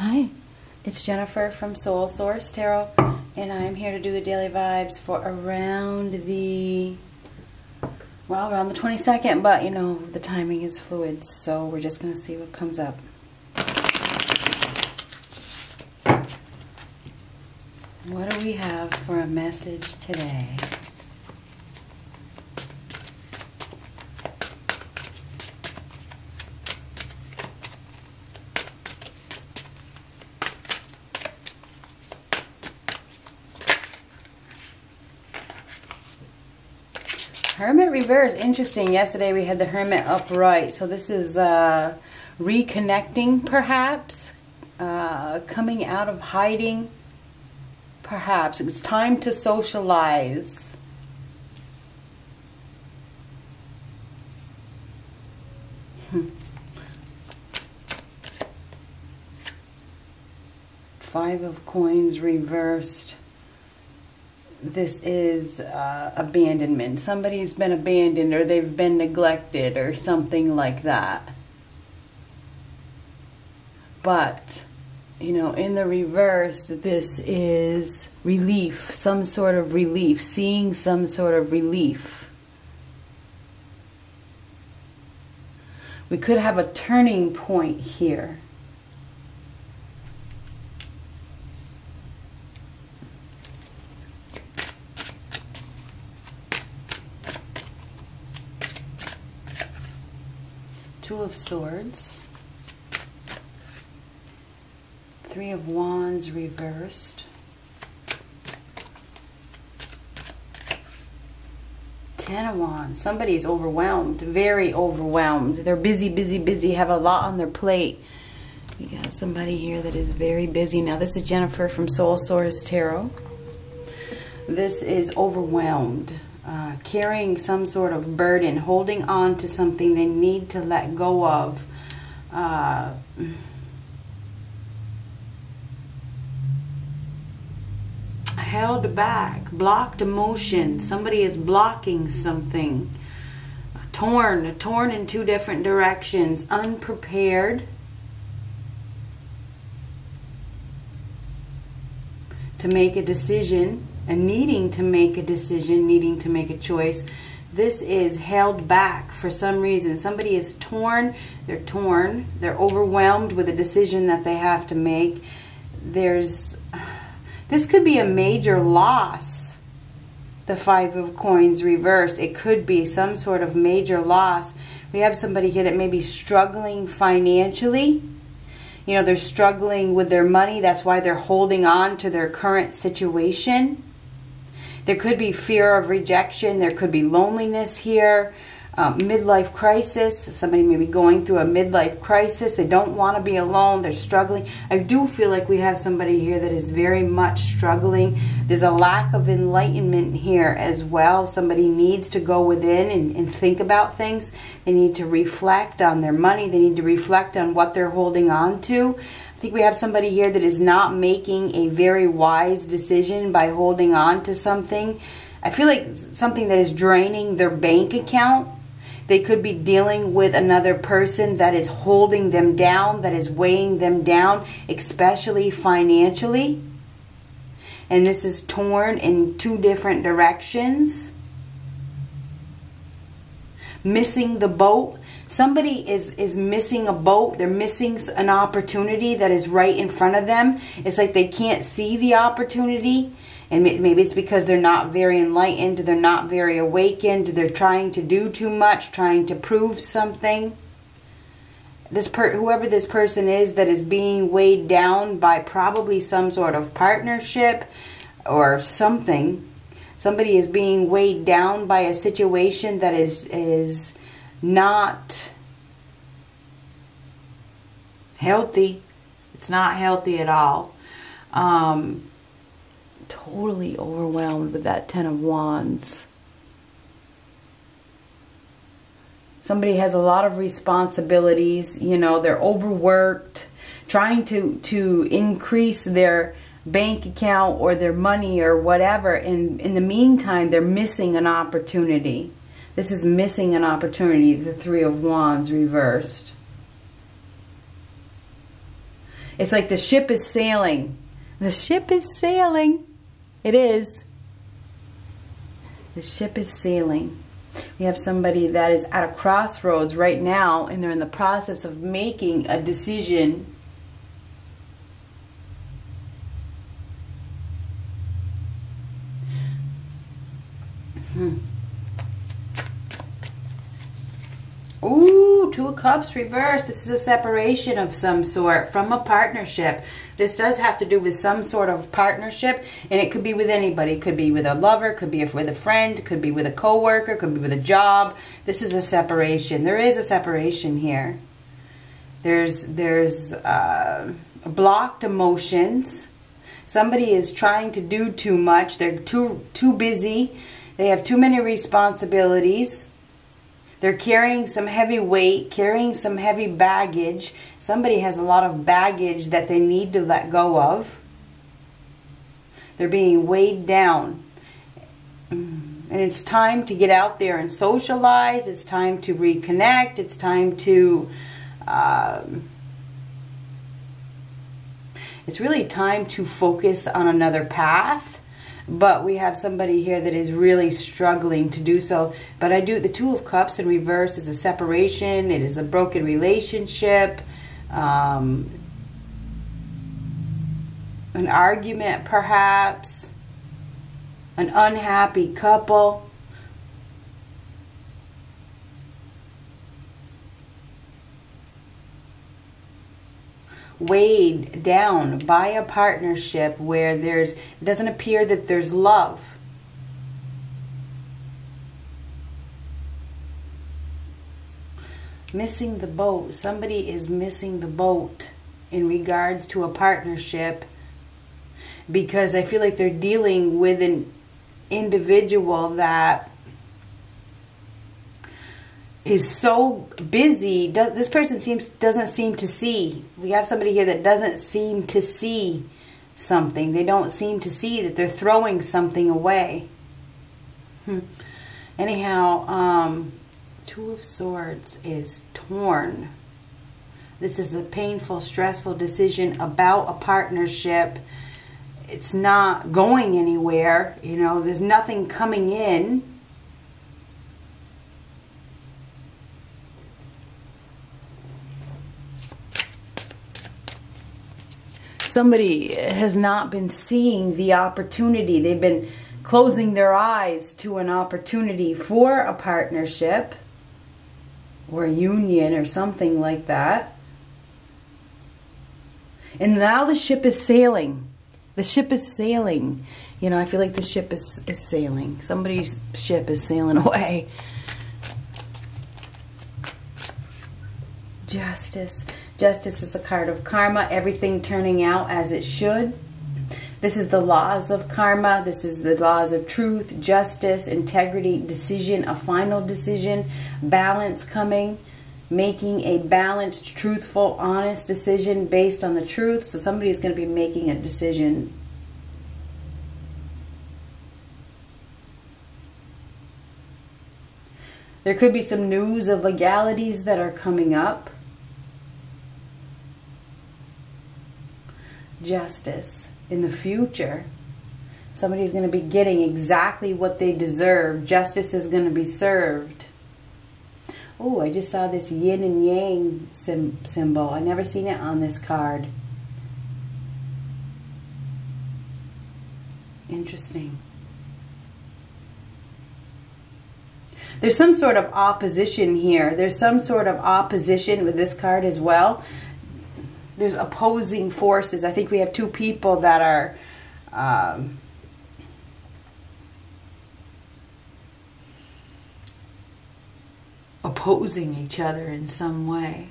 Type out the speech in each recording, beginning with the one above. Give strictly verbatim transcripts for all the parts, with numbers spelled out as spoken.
Hi, it's Jennifer from Soul Source Tarot, and I'm here to do the daily vibes for around the, well, around the twenty-second, but you know, the timing is fluid, so we're just going to see what comes up. What do we have for a message today? Hermit reverse, interesting. Yesterday we had the Hermit upright, so this is uh, reconnecting, perhaps, uh, coming out of hiding, perhaps. It's time to socialize. Five of coins reversed. This is uh, abandonment. Somebody's been abandoned, or they've been neglected, or something like that. But, you know, in the reverse, this is relief, some sort of relief, seeing some sort of relief. We could have a turning point here. Two of Swords, Three of Wands reversed, Ten of Wands. Somebody's overwhelmed, very overwhelmed. They're busy, busy, busy, have a lot on their plate. You got somebody here that is very busy. Now, this is Jennifer from Soul Source Tarot. This is overwhelmed. Uh, carrying some sort of burden, holding on to something they need to let go of. Uh, held back, blocked emotion. Somebody is blocking something. Torn, torn in two different directions. Unprepared to make a decision. And needing to make a decision, needing to make a choice. This is held back for some reason. Somebody is torn, they're torn, they're overwhelmed with a decision that they have to make. There's, this could be a major loss, the Five of Coins reversed. It could be some sort of major loss. We have somebody here that may be struggling financially. You know, they're struggling with their money. That's why they're holding on to their current situation. There could be fear of rejection. There could be loneliness here. Um, midlife crisis. Somebody may be going through a midlife crisis. They don't want to be alone. They're struggling. I do feel like we have somebody here that is very much struggling. There's a lack of enlightenment here as well. Somebody needs to go within and, and think about things. They need to reflect on their money. They need to reflect on what they're holding on to. I think we have somebody here that is not making a very wise decision by holding on to something. I feel like something that is draining their bank account. They could be dealing with another person that is holding them down, that is weighing them down, especially financially. And this is torn in two different directions. Missing the boat. Somebody is, is missing a boat. They're missing an opportunity that is right in front of them. It's like they can't see the opportunity. And maybe it's because they're not very enlightened. They're not very awakened. They're trying to do too much, trying to prove something. This per whoever this person is that is being weighed down by probably some sort of partnership or something. Somebody is being weighed down by a situation that is, is not healthy. It's not healthy at all. Um, totally overwhelmed with that Ten of Wands. Somebody has a lot of responsibilities. You know, they're overworked, trying to, to increase their bank account or their money or whatever, and in the meantime they're missing an opportunity. This is missing an opportunity, the Three of Wands reversed. It's like the ship is sailing. The ship is sailing. It is. The ship is sailing. We have somebody that is at a crossroads right now, and they're in the process of making a decision. Hmm. Ooh, Two of Cups reversed. This is a separation of some sort from a partnership. This does have to do with some sort of partnership, and it could be with anybody. It could be with a lover, could be with a friend, could be with a coworker, could be with a job. This is a separation. There is a separation here. There's there's uh, blocked emotions. Somebody is trying to do too much. They're too too busy. They have too many responsibilities. They're carrying some heavy weight, carrying some heavy baggage. Somebody has a lot of baggage that they need to let go of. They're being weighed down. And it's time to get out there and socialize. It's time to reconnect. It's time to... Uh, it's really time to focus on another path. But we have somebody here that is really struggling to do so. But I do, the Two of Cups in reverse is a separation. It is a broken relationship. Um, an argument, perhaps. An unhappy couple. Weighed down by a partnership where there's, it doesn't appear that there's love. Missing the boat. Somebody is missing the boat in regards to a partnership, because I feel like they're dealing with an individual that is so busy. Does, this person seems doesn't seem to see. We have somebody here that doesn't seem to see something. They don't seem to see that they're throwing something away. Hmm. Anyhow, um, Two of Swords is torn. This is a painful, stressful decision about a partnership. It's not going anywhere. You know, there's nothing coming in. Somebody has not been seeing the opportunity. They've been closing their eyes to an opportunity for a partnership or a union or something like that. And now the ship is sailing. The ship is sailing. You know, I feel like the ship is, is sailing. Somebody's ship is sailing away. Justice. Justice is a card of karma, everything turning out as it should. This is the laws of karma. This is the laws of truth, justice, integrity, decision, a final decision, balance coming, making a balanced, truthful, honest decision based on the truth. So somebody is going to be making a decision. There could be some news of legalities that are coming up. Justice in the future. Somebody's going to be getting exactly what they deserve. Justice is going to be served. Oh, I just saw this yin and yang sim symbol. I've never seen it on this card. Interesting. There's some sort of opposition here. There's some sort of opposition with this card as well. There's opposing forces. I think we have two people that are um, opposing each other in some way.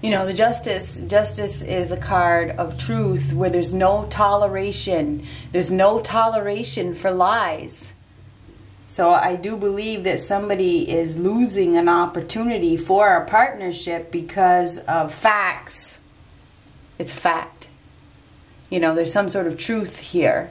You know, the justice, justice is a card of truth where there's no toleration. There's no toleration for lies. So I do believe that somebody is losing an opportunity for a partnership because of facts. It's fact. You know, there's some sort of truth here.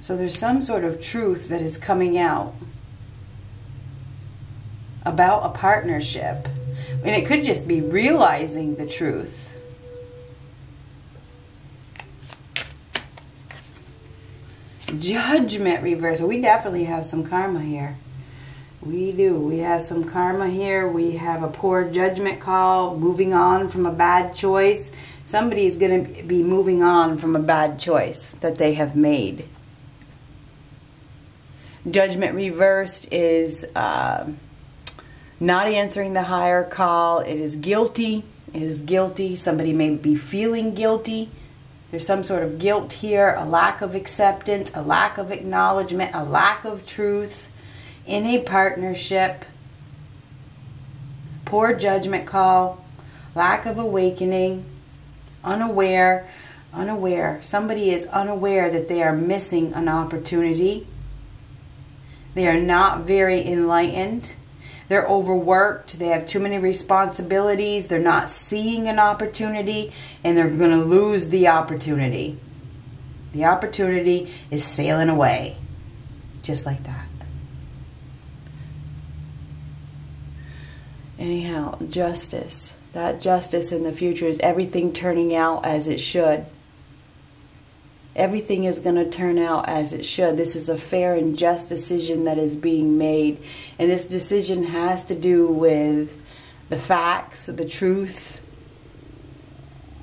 So there's some sort of truth that is coming out about a partnership. And it could just be realizing the truth. Judgment reversal. We definitely have some karma here. We do. We have some karma here. We have a poor judgment call, moving on from a bad choice. Somebody's going to be moving on from a bad choice that they have made. Judgment reversed is uh, not answering the higher call. It is guilty. It is guilty. Somebody may be feeling guilty. There's some sort of guilt here, a lack of acceptance, a lack of acknowledgement, a lack of truth in a partnership, poor judgment call, lack of awakening, unaware, unaware. Somebody is unaware that they are missing an opportunity. They are not very enlightened. They're overworked. They have too many responsibilities. They're not seeing an opportunity, and they're going to lose the opportunity. The opportunity is sailing away, just like that. Anyhow, justice. That justice in the future is everything turning out as it should. Everything is going to turn out as it should. This is a fair and just decision that is being made. And this decision has to do with the facts, the truth.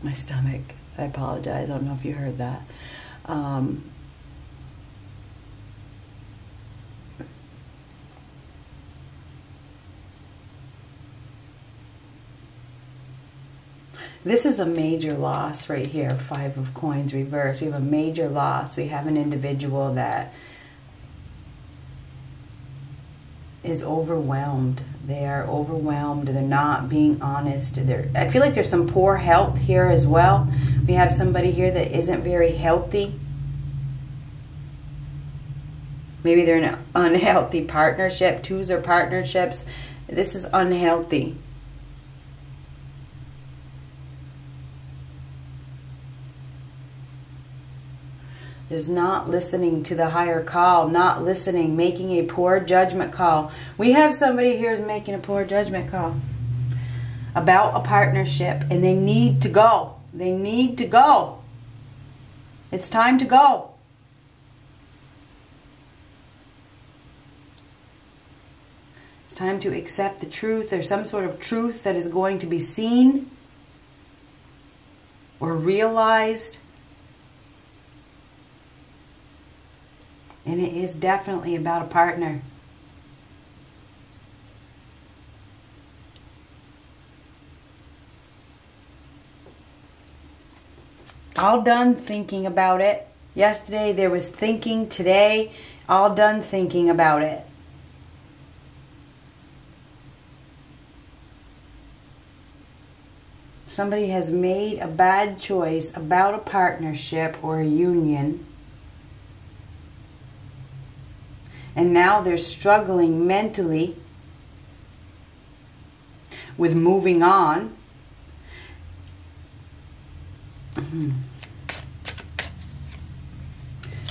My stomach, I apologize. I don't know if you heard that. Um, This is a major loss right here, Five of Coins reverse. We have a major loss. We have an individual that is overwhelmed. They are overwhelmed. They're not being honest. They're, I feel like there's some poor health here as well. We have somebody here that isn't very healthy. Maybe they're in an unhealthy partnership. Twos are partnerships. This is unhealthy. Is not listening to the higher call, not listening, making a poor judgment call. We have somebody here who's making a poor judgment call about a partnership, and they need to go. They need to go. It's time to go. It's time to accept the truth. There's some sort of truth that is going to be seen or realized. And it is definitely about a partner. All done thinking about it. Yesterday there was thinking. Today, all done thinking about it. Somebody has made a bad choice about a partnership or a union. And now they're struggling mentally with moving on.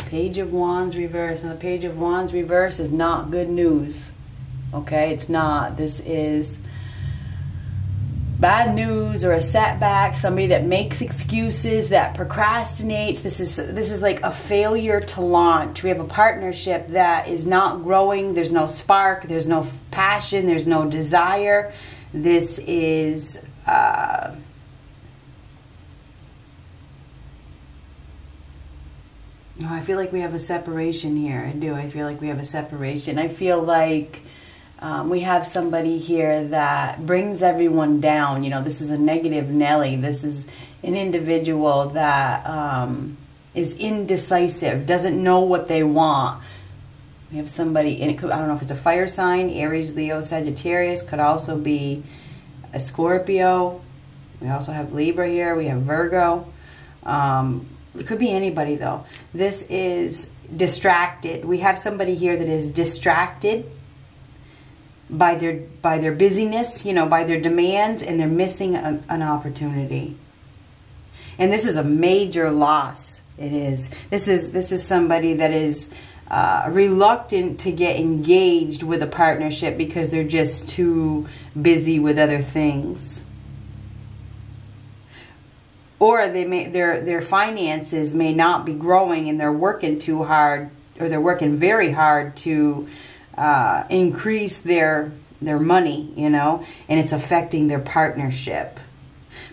Page of Wands reverse. And the Page of Wands reverse is not good news. Okay, it's not. This is bad news or a setback, somebody that makes excuses, that procrastinates. This is this is like a failure to launch. We have a partnership that is not growing. There's no spark. There's no passion. There's no desire. This is uh, oh, I feel like we have a separation here. I do. I feel like we have a separation. I feel like Um, we have somebody here that brings everyone down. You know, this is a negative Nelly. This is an individual that um, is indecisive, doesn't know what they want. We have somebody, and it could, I don't know if it's a fire sign, Aries, Leo, Sagittarius, could also be a Scorpio. We also have Libra here. We have Virgo. Um, it could be anybody, though. This is distracted. We have somebody here that is distracted. by their by their busyness, you know, by their demands, and they're missing a, an opportunity. And this is a major loss. It is. This is this is somebody that is uh, reluctant to get engaged with a partnership because they're just too busy with other things. Or they may their their finances may not be growing, and they're working too hard, or they're working very hard to uh, increase their their money, you know, and it's affecting their partnership.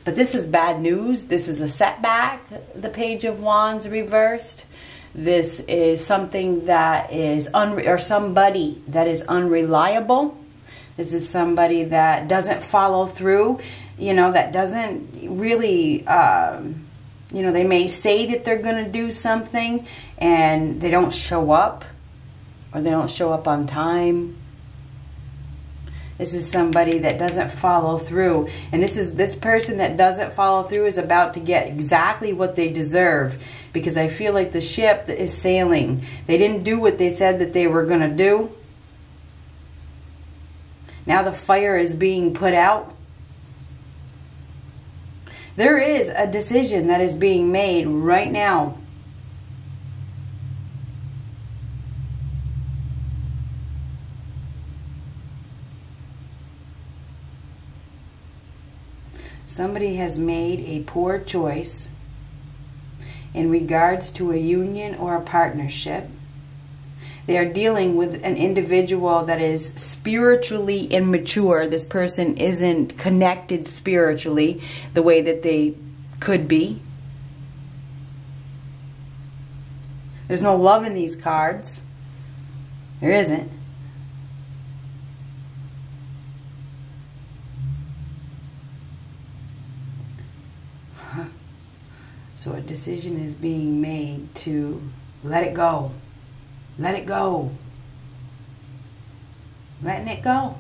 But this is bad news. This is a setback. The Page of Wands reversed. This is something that is un or somebody that is unreliable. This is somebody that doesn't follow through. You know, that doesn't really, um, you know, they may say that they're going to do something and they don't show up, or they don't show up on time. This is somebody that doesn't follow through. And this is this person that doesn't follow through is about to get exactly what they deserve, because I feel like the ship is sailing. They didn't do what they said that they were going to do. Now the fire is being put out. There is a decision that is being made right now. Somebody has made a poor choice in regards to a union or a partnership. They are dealing with an individual that is spiritually immature. This person isn't connected spiritually the way that they could be. There's no love in these cards. There isn't. So a decision is being made to let it go. Let it go. Letting it go.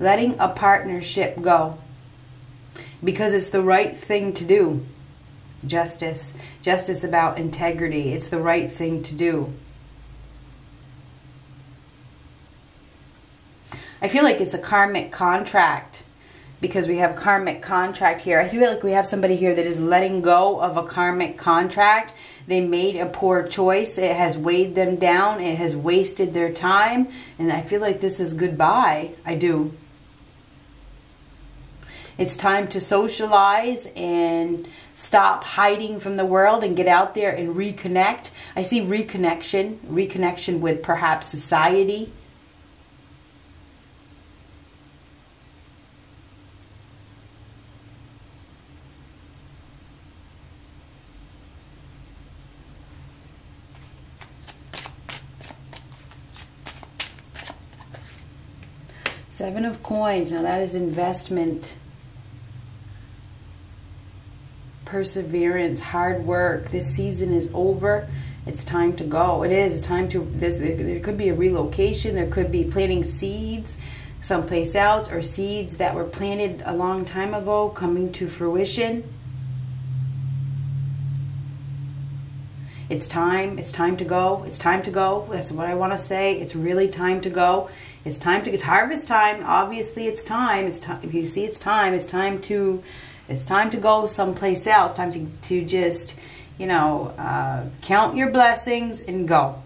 Letting a partnership go. Because it's the right thing to do. Justice. Justice about integrity. It's the right thing to do. I feel like it's a karmic contract. Because we have karmic contract here. I feel like we have somebody here that is letting go of a karmic contract. They made a poor choice. It has weighed them down. It has wasted their time. And I feel like this is goodbye. I do. It's time to socialize and stop hiding from the world and get out there and reconnect. I see reconnection. Reconnection with perhaps society. Seven of Coins. Now that is investment, perseverance, hard work. This season is over. It's time to go. It is time to, this, there could be a relocation. There could be planting seeds someplace else, or seeds that were planted a long time ago coming to fruition. It's time. It's time to go. It's time to go. That's what I want to say. It's really time to go. It's time to, it's harvest time. Obviously, it's time. It's time. If you see, it's time. It's time to, it's time to go someplace else. It's time to, to just, you know, uh, count your blessings and go.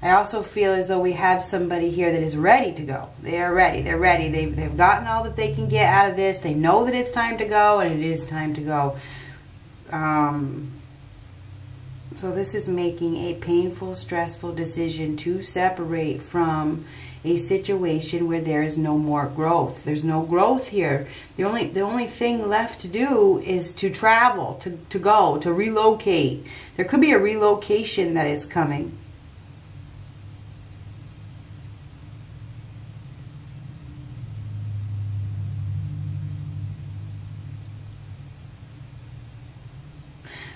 I also feel as though we have somebody here that is ready to go. They are ready. They're ready. They've, they've gotten all that they can get out of this. They know that it's time to go, and it is time to go. Um, so this is making a painful, stressful decision to separate from a situation where there is no more growth. There's no growth here. The only, the only thing left to do is to travel, to, to go, to relocate. There could be a relocation that is coming.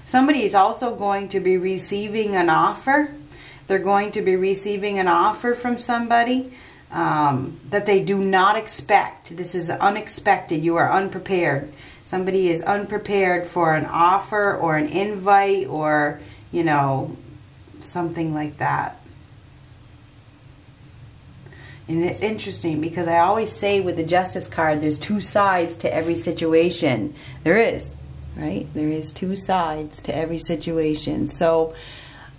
Somebody is also going to be receiving an offer. They're going to be receiving an offer from somebody um, that they do not expect. This is unexpected. You are unprepared. Somebody is unprepared for an offer or an invite, or, you know, something like that. And it's interesting because I always say with the Justice card, there's two sides to every situation. There is, right? There is two sides to every situation. So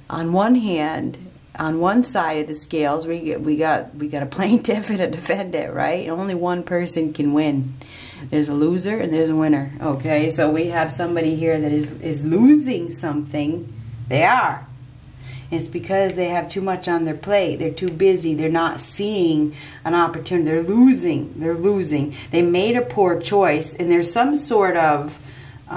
on one hand, on one side of the scales, we get, we got we got a plaintiff and a defendant, right? And only one person can win. There's a loser and there's a winner. Okay, so we have somebody here that is is losing something. They are. It's because they have too much on their plate. They're too busy. They're not seeing an opportunity. They're losing. They're losing. They made a poor choice, and there's some sort of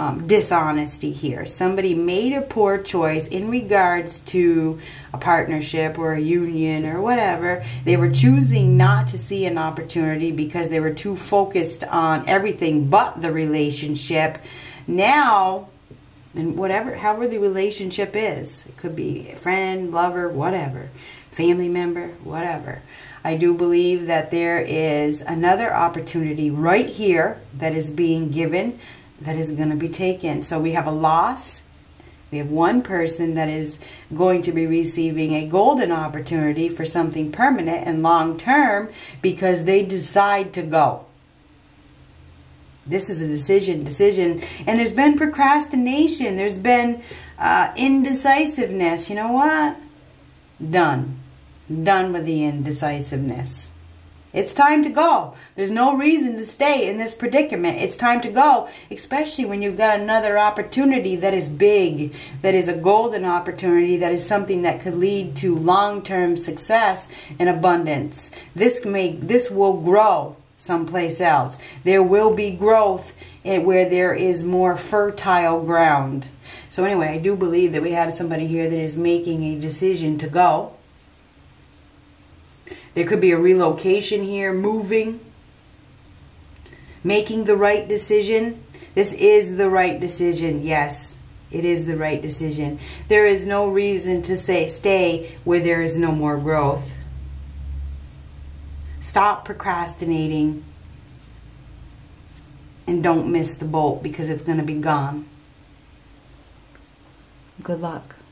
Um, dishonesty here. Somebody made a poor choice in regards to a partnership or a union or whatever. They were choosing not to see an opportunity because they were too focused on everything but the relationship. Now, and whatever, however the relationship is, it could be a friend, lover, whatever, family member, whatever. I do believe that there is another opportunity right here that is being given, that is going to be taken. So we have a loss. We have one person that is going to be receiving a golden opportunity for something permanent and long term because they decide to go. This is a decision, decision. And there's been procrastination. There's been uh, indecisiveness. You know what? Done. Done with the indecisiveness. It's time to go. There's no reason to stay in this predicament. It's time to go, especially when you've got another opportunity that is big, that is a golden opportunity, that is something that could lead to long-term success and abundance. This may, this will grow someplace else. There will be growth where there is more fertile ground. So anyway, I do believe that we have somebody here that is making a decision to go. There could be a relocation here, moving, making the right decision. This is the right decision. Yes, it is the right decision. There is no reason to say stay where there is no more growth. Stop procrastinating and don't miss the boat because it's going to be gone. Good luck.